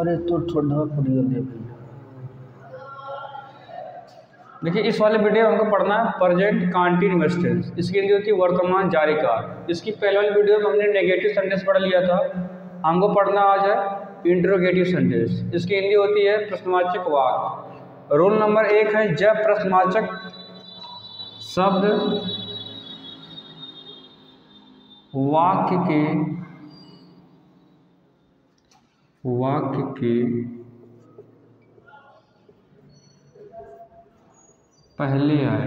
अरे तो ठंडा पड़ी होने भाई। देखिए इस वाले वीडियो में हमको पढ़ना है प्रेजेंट कंटीन्यूअस टेंस, इसकी हिंदी होती है वर्तमान जारी काल। इसकी पहले वाली वीडियो में हमने नेगेटिव सेंटेंस पढ़ लिया था, हमको पढ़ना आज है इंटरोगेटिव सेंटेंस, इसकी हिंदी होती है प्रश्नवाचक वाक्य। रूल नंबर 1 है जब प्रश्नवाचक शब्द वाक्य के पहले आए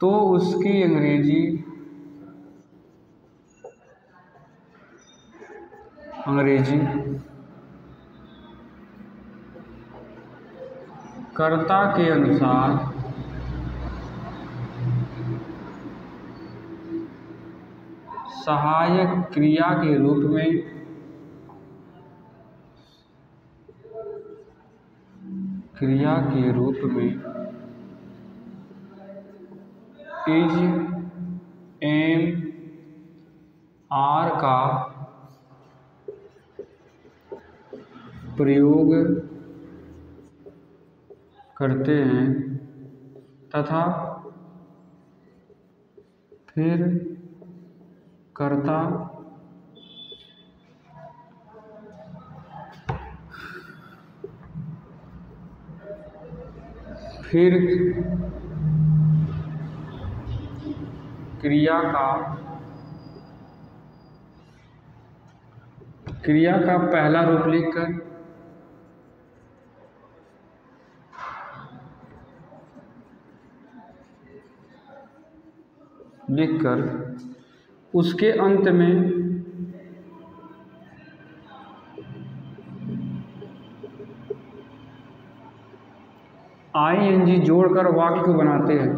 तो उसकी अंग्रेजी कर्ता के अनुसार सहायक क्रिया के रूप में इज एम आर का प्रयोग करते हैं तथा फिर कर्ता फिर क्रिया का पहला रूप लिखकर उसके अंत में आईएनजी जोड़कर वाक्य को बनाते हैं।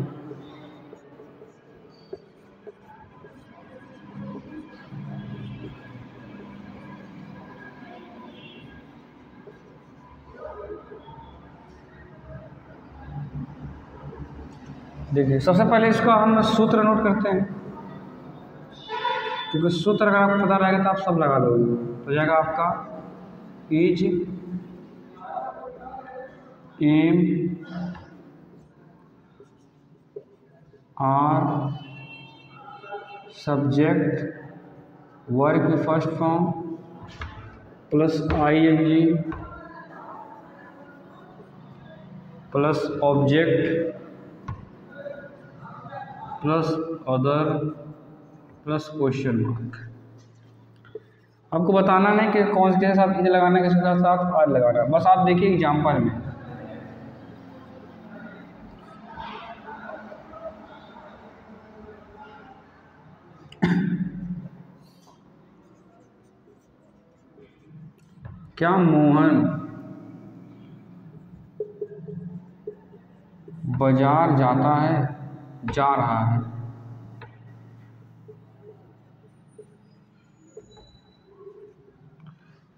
देखिए सबसे पहले इसको हम सूत्र नोट करते हैं, क्योंकि सूत्र अगर आपको पता रहेगा तो आप सब लगा लोगे। तो जाएगा आपका इज एम आर सब्जेक्ट वर्ग की first form plus ING plus object plus other plus question mark. आपको बताना नहीं कि कौन से साथ इसे लगाना, किसके साथ आर लगाना, बस आप देखिए एग्जाम्पल में। क्या मोहन बाजार जाता है, जा रहा है।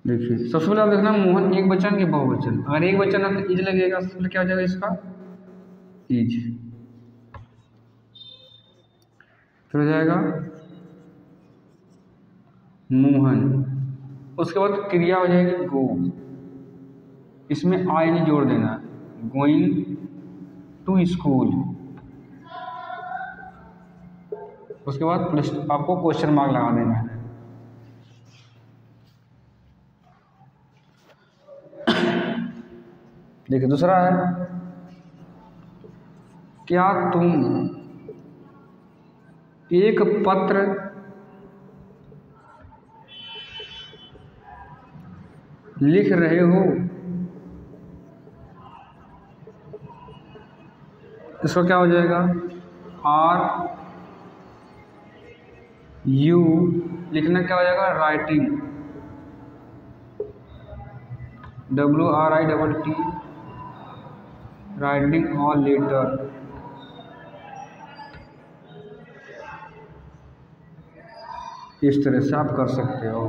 देखिए सबसे पहले आप देखना मोहन एक वचन के बहुवचन, अगर एक वचन है तो इज लगेगा, सबसे पहले क्या हो जाएगा इसका इज, फिर हो जाएगा मोहन, उसके बाद क्रिया हो जाएगी गो, इसमें आई नहीं जोड़ देना, गोइंग टू स्कूल। उसके बाद आपको क्वेश्चन मार्क लगा देना है। देखिए दूसरा है क्या तुम एक पत्र लिख रहे हो, इसका क्या हो जाएगा आर यू लिखना, क्या हो जाएगा राइटिंग, WRITT राइटिंग और लेटर। इस तरह से आप कर सकते हो।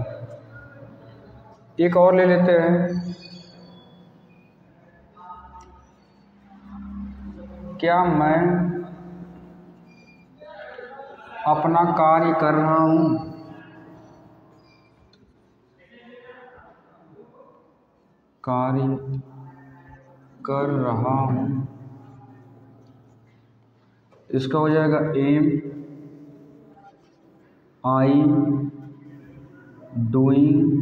एक और ले लेते हैं, क्या मैं अपना कार्य कर रहा हूं, कार्य कर रहा हूँ। इसका हो जाएगा एम आई डूइंग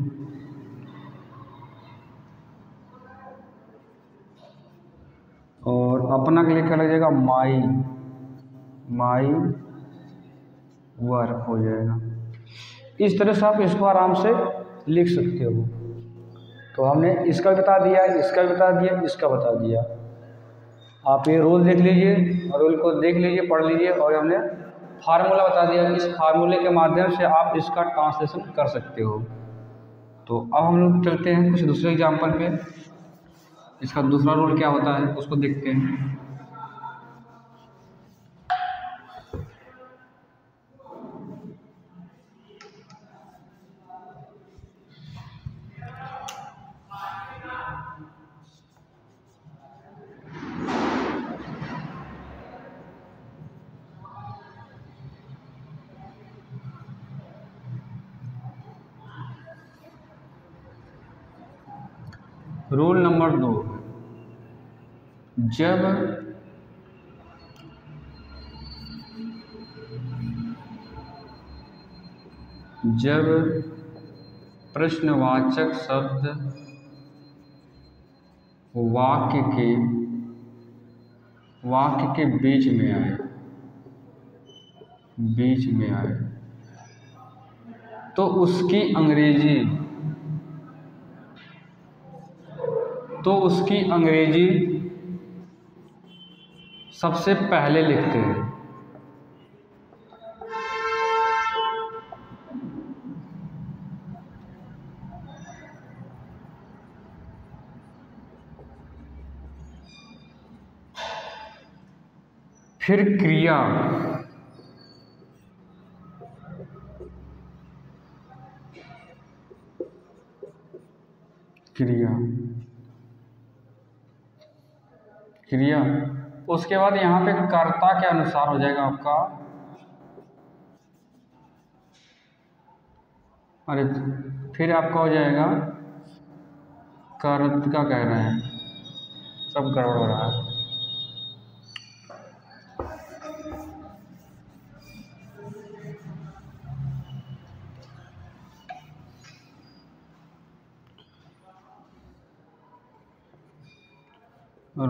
और अपना के लिए क्या लग जाएगा माई माई वर्क हो जाएगा। इस तरह से आप इसको आराम से लिख सकते हो। तो हमने इसका बता दिया, इसका बता दिया, इसका बता दिया। आप ये रोल देख लीजिए और रोल को देख लीजिए, पढ़ लीजिए और हमने फार्मूला बता दिया। इस फार्मूले के माध्यम से आप इसका ट्रांसलेशन कर सकते हो। तो अब हम लोग चलते हैं कुछ दूसरे एग्जाम्पल पे। इसका दूसरा रोल क्या होता है उसको देखते हैं। रोल नंबर 2, जब जब प्रश्नवाचक शब्द वाक्य के बीच में आए तो उसकी अंग्रेजी सबसे पहले लिखते हैं। फिर क्रिया, उसके बाद यहाँ पे कर्ता के अनुसार हो जाएगा आपका। अरे फिर आपका हो जाएगा कर्ता, कह रहे हैं सब गड़बड़ हो रहा है।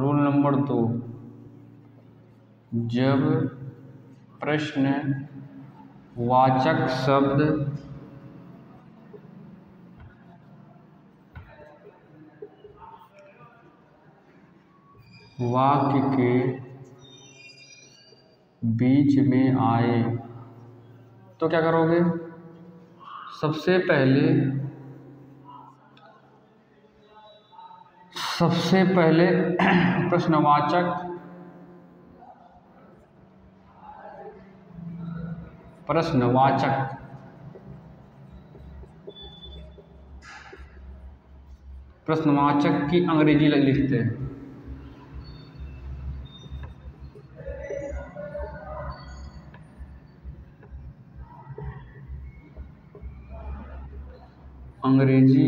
रोल नंबर 2, जब प्रश्नवाचक शब्द वाक्य के बीच में आए तो क्या करोगे? सबसे पहले प्रश्नवाचक की अंग्रेजी लिखते हैं। अंग्रेजी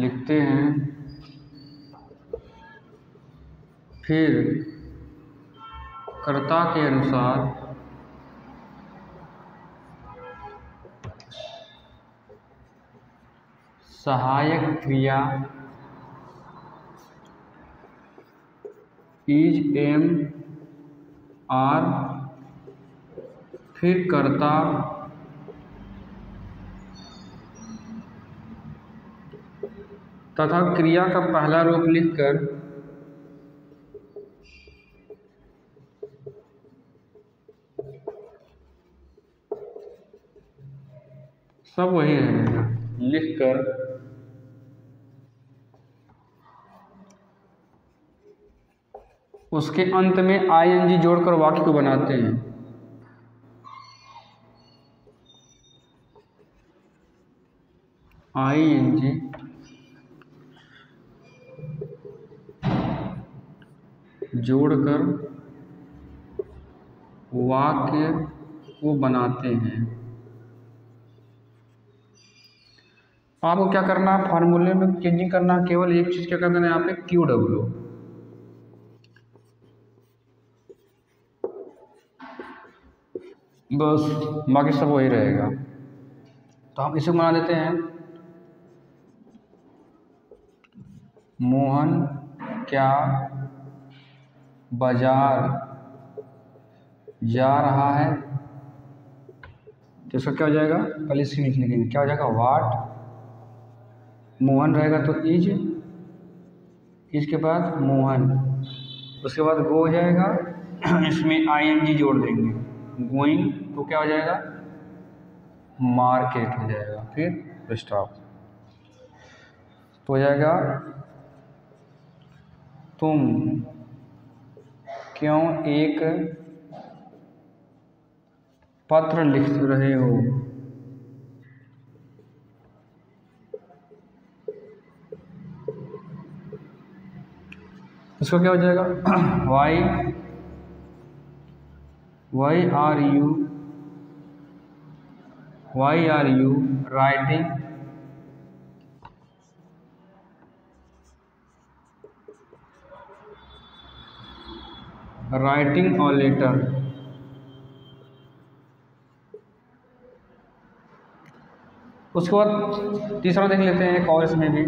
लिखते हैं। फिर कर्ता के अनुसार सहायक क्रिया इज एम आर, फिर कर्ता तथा क्रिया का पहला रूप लिखकर सब वही रहेगा, लिखकर उसके अंत में आईएनजी जोड़कर वाक्य को बनाते हैं। आईएनजी जोड़कर वाक्य को बनाते हैं। आपको क्या करना है, फार्मूले में चेंजिंग करना, केवल एक चीज क्या करना है यहाँ पे क्यू डब्ल्यू। बस बाकी सब वही रहेगा। तो हम इसे बना देते हैं मोहन क्या बाजार जा रहा है, तो इसका क्या हो जाएगा, पहले इसकी लिख लेंगे, क्या हो जाएगा वाट, मोहन रहेगा तो इज के बाद मोहन, उसके बाद गो हो जाएगा, इसमें आईएनजी जोड़ देंगे, गोइंग तो क्या हो जाएगा मार्केट हो जाएगा, फिर स्टॉप तो हो जाएगा तुम क्यों एक पत्र लिख रहे हो, इसको क्या हो जाएगा why are you writing a letter, उसके बाद तीसरा देख लेते हैं एक और, इसमें भी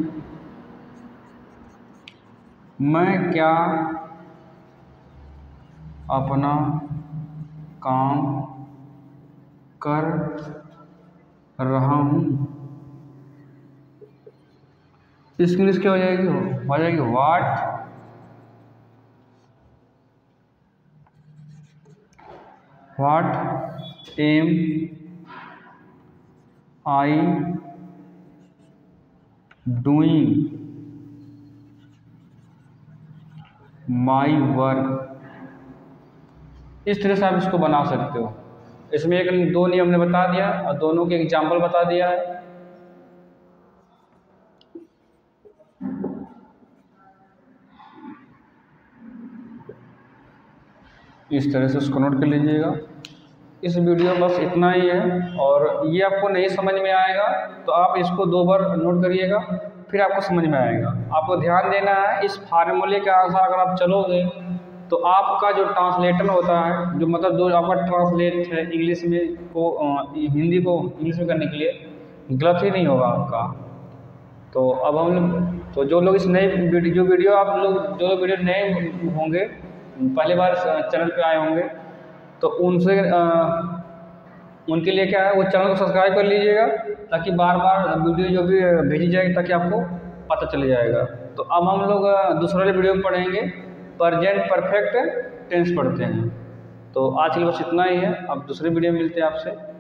मैं क्या अपना काम कर रहा हूँ, इसकी लिस्ट क्या हो जाएगी what am I doing my work। इस तरह से आप इसको बना सकते हो। इसमें एक दो नियम ने बता दिया और दोनों के एग्जाम्पल बता दिया है। इस तरह से उसको नोट कर लीजिएगा। इस वीडियो में बस इतना ही है, और ये आपको नहीं समझ में आएगा तो आप इसको 2 बार नोट करिएगा, फिर आपको समझ में आएगा। आपको ध्यान देना है, इस फार्मूले के अनुसार अगर आप चलोगे तो आपका जो ट्रांसलेटर होता है, जो मतलब जो आपका ट्रांसलेट है इंग्लिश में को हिंदी को इंग्लिश में करने के लिए, गलत ही नहीं होगा आपका। तो अब हम लोग तो जो लोग इस नए वीडियो आप लोग जो वीडियो नए होंगे, पहली बार चैनल पे आए होंगे, तो उनके लिए क्या है, वो चैनल को सब्सक्राइब कर लीजिएगा ताकि बार बार वीडियो जो भी भेजी जाएगी ताकि आपको पता चले जाएगा। तो अब हम लोग दूसरे वीडियो में पढ़ेंगे प्रेजेंट परफेक्ट टेंस पढ़ते हैं। तो आज के लिए बस इतना ही है, अब दूसरे वीडियो में मिलते हैं आपसे।